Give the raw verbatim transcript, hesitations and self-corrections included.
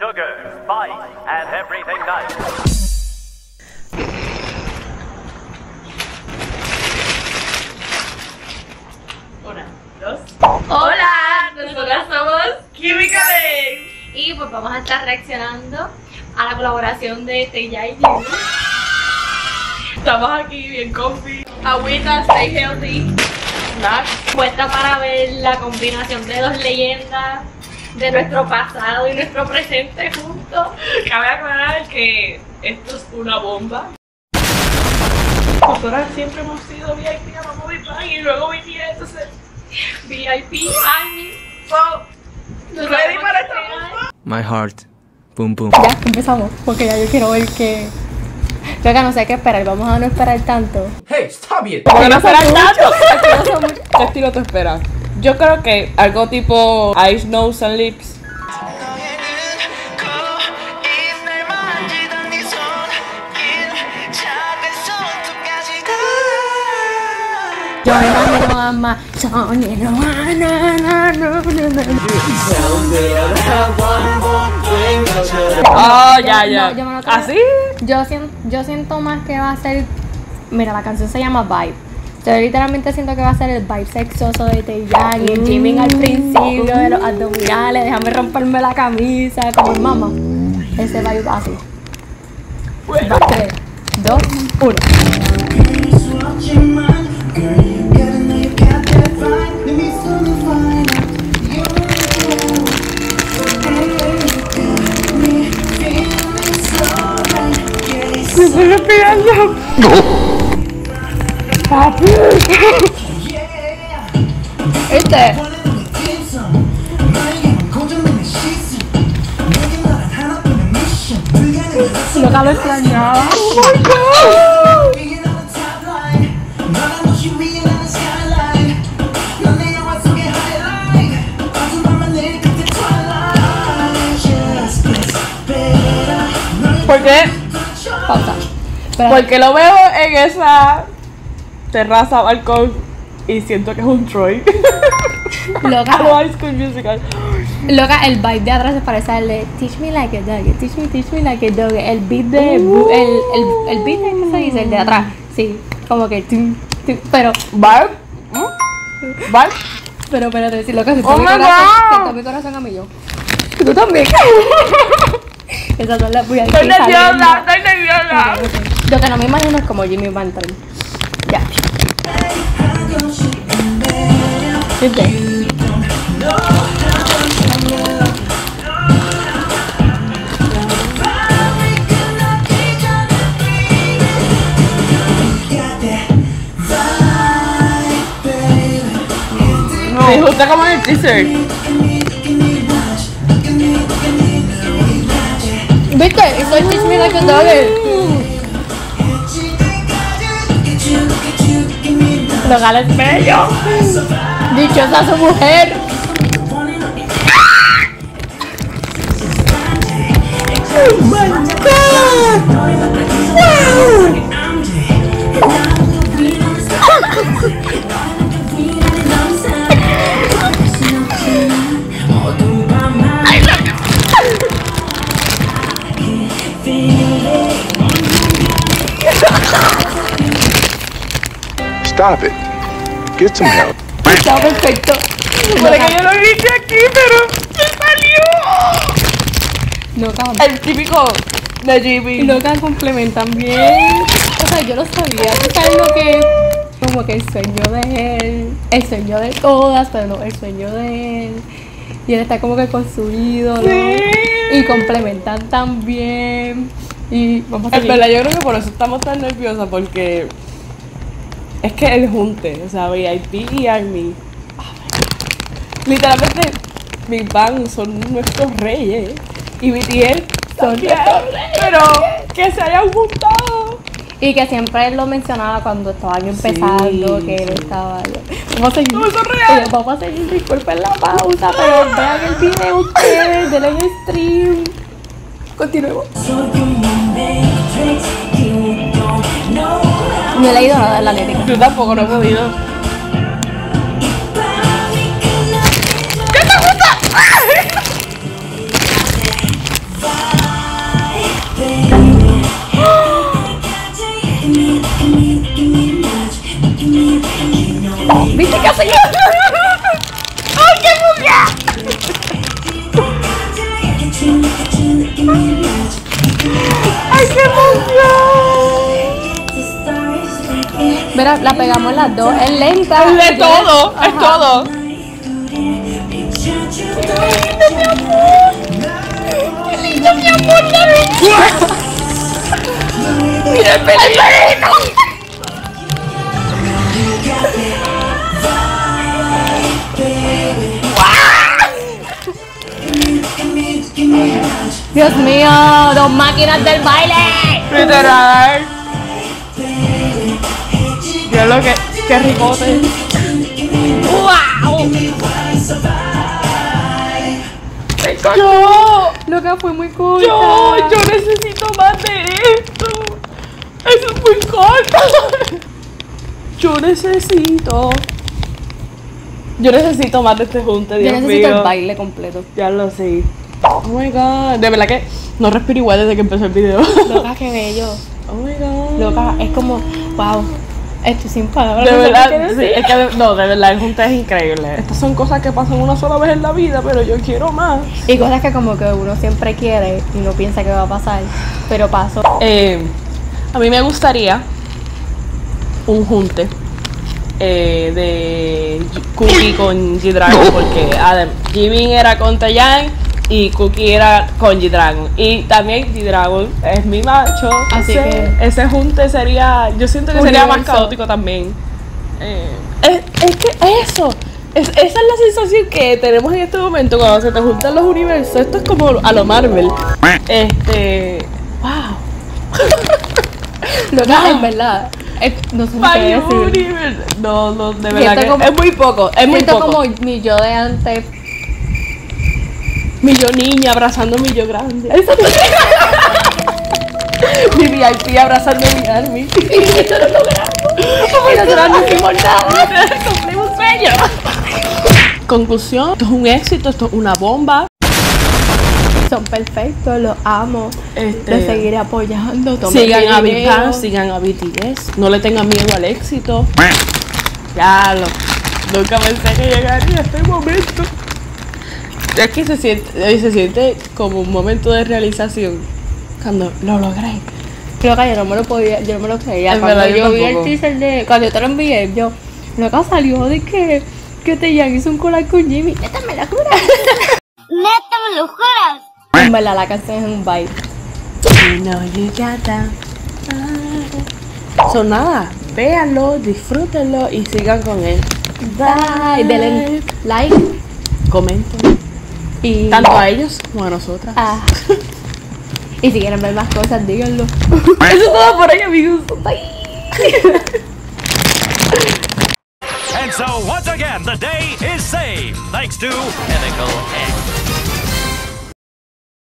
sugar, spice, and everything nice. Una, dos. Hola, nosotras somos Quimicabex. Y pues vamos a estar reaccionando a la colaboración de Taehyung y Jimin. Estamos aquí bien comfy. Agüita, stay healthy. Puesta para ver la combinación de dos leyendas, de nuestro pasado y nuestro presente juntos. Cabe aclarar que esto es una bomba. Nosotras siempre hemos sido V I P, amamos Big Bang y luego B T S, entonces V I P, ARMY, so, ready para esta bomba. My heart, pum pum. Ya empezamos, porque ya yo quiero ver que... Yo acá no sé qué esperar, vamos a no esperar tanto. Hey, está bien. Vamos a no esperar tanto. ¿Qué estilo te esperas? Yo creo que algo tipo Eyes, Nose and Lips. Yo me imagino a más. Oh, ya, ya. ¿Así? Yo siento, yo siento más que va a ser. Mira, la canción se llama Vibe. Yo literalmente siento que va a ser el vibe sexoso de Taehyung y el Jimin al principio, de los abdominales, déjame romperme la camisa, como el mamá. Ese vibe así. Bueno. tres, dos, uno. Me estoy respirando. Papi. Este. Lo que lo extrañaba. Oh my God. ¿Por qué? Pausa. Porque lo veo en esa terraza, balcón, y siento que es un Troy. Loca. High School Musical. Loca, el vibe de atrás se parece al de Teach Me Like a Doggy, Teach Me, Teach Me Like a Doggy. El beat de... Uh, el, el, el beat de... ¿Qué se dice? El de atrás. Sí, como que... Tum, tum, pero... ¿Vibe? ¿Vibe? Pero espérate, si loca, se tocó oh mi corazón. Se tocó mi corazón a mí yo. ¿Tú también? Esas son las voy a decir. Estoy nerviosa, estoy nerviosa. Okay, okay. Lo que no me imagino es como Jimmy Vanton. Ya. ¿Viste? No. Me gusta como en el teaser. ¿Viste? Eso es Teach Me Like a Doggy. Lo gala es bello. Dichosa su mujer. Oh my God. Wow. Stop it. Get some help. Está perfecto. Por que yo lo hice aquí, pero se salió. Loca. El típico de Jimmy. Loca, complementan bien. O sea, yo lo sabía. ¿Sabes lo que? Como que el sueño de él, el sueño de todas, pero no, el sueño de él. Y él está como que con su ídolo. Sí. Y complementan tan bien. Y vamos a seguir. Es verdad, yo creo que por eso estamos tan nerviosas, porque... Es que el junte, o sea, V I P y ARMY. Oh, literalmente, Big Bang son nuestros reyes. Y B T S son también, nuestros reyes. Pero que se hayan juntado. Y que siempre él lo mencionaba cuando estaban empezando, sí, que él sí. estaba... Vamos a seguir. No, eso es real. Vamos a seguir, disculpen la pausa, pero vean el video ustedes, denle el stream. Continuemos. No he leído nada de la letra. Yo tampoco, no he podido. ¿Qué te gusta? ¿Viste que hace? ¡Ay, qué buguea! ¡Ay, qué buguea! Mira, la pegamos las dos. Es lenta. Es de todo, es todo. ¡Qué lindo, mi amor! ¡Qué lindo, mi amor! ¡Mira el pelito! Dios mío, dos máquinas del baile. Literal. Dios lo que, qué ricote. ¡Wow! Yo, loca, fue muy corta. Yo, yo necesito más de esto. Eso es muy corto. Yo necesito. Yo necesito más de este junte, Dios mío. Yo necesito mío. El baile completo. Ya lo sé. Oh my god. De verdad que no respiro igual desde que empezó el video. Loca, qué bello. Oh my god. Loca, es como, wow. Esto sin palabras. De no verdad, sí, es que, no, de verdad, el junte es increíble. Estas son cosas que pasan una sola vez en la vida, pero yo quiero más. Y cosas que como que uno siempre quiere y no piensa que va a pasar, pero pasó. Eh, a mí me gustaría un junte. Eh, de Cookie con G-Dragon, porque Adam, Jimin era con Taehyung y Cookie era con G-Dragon, y también G-Dragon es mi macho, así ese, que ese junte sería, yo siento que sería más caótico también. eh, es, es que eso es, esa es la sensación que tenemos en este momento cuando se te juntan los universos. Esto es como a lo Marvel. Este, wow. Lo que es en verdad. No sé si qué decir. No, no, de verdad que como, es muy poco, es muy poco. Como mi yo de antes. Mi yo niña abrazando mi yo grande. Mi V I P abrazando mi ARMY. Y yo no lo grabo. Y nosotros no hicimos nada. Cumplimos un sueño. Conclusión, esto es un éxito, esto es una bomba. Son perfectos, los amo, este, los seguiré apoyando. Sigan a Big Bang, sigan a B T S, no le tengan miedo al éxito. Ya, lo, nunca pensé que llegaría a este momento. Es que se siente, se siente como un momento de realización cuando lo logré. Creo que yo no me lo podía, yo no me lo creía. Cuando verdad, yo, yo vi el teaser de, cuando yo te lo envié, yo, loca, salió de que, que Taehyung hizo un collab con Jimmy. Neta, me la cura. Neta, me lo juras. En verdad, la canción es un vibe. You know you got that. So nada, véanlo, disfrútenlo y sigan con él. Bye. Denle like, comenten. Y tanto a ellos como a nosotras. Ah. Y si quieren ver más cosas, díganlo. Eso es todo por hoy, amigos. Bye. And so once again, the day is saved thanks to Chemicabex.